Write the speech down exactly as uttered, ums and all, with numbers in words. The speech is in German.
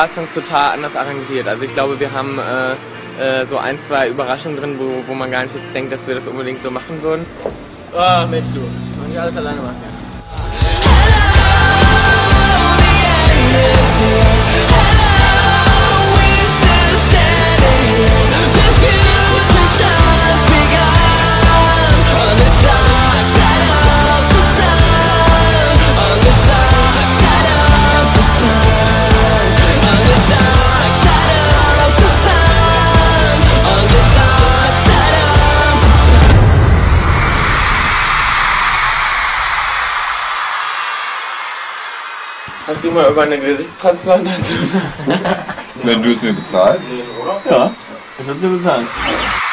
Castings total anders arrangiert. Also ich glaube, wir haben äh, äh, so ein, zwei Überraschungen drin, wo, wo man gar nicht jetzt denkt, dass wir das unbedingt so machen würden. Ah, oh, Mensch, du. Und ich alles alleine machen, ja. Hast du mal über eine Gesichtstransplantation? Wenn du es mir bezahlst? Ja, ich hab's dir bezahlt.